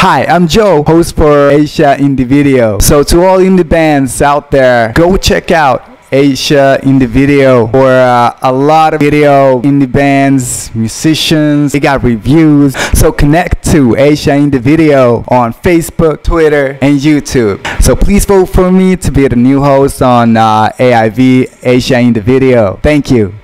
Hi, I'm Joe, host for Asia Indie Video. So to all indie bands out there, go check out Asia Indie Video for a lot of video, indie bands, musicians, they got reviews. So connect to Asia Indie Video on Facebook, Twitter, and YouTube. So please vote for me to be the new host on AIV Asia Indie Video. Thank you.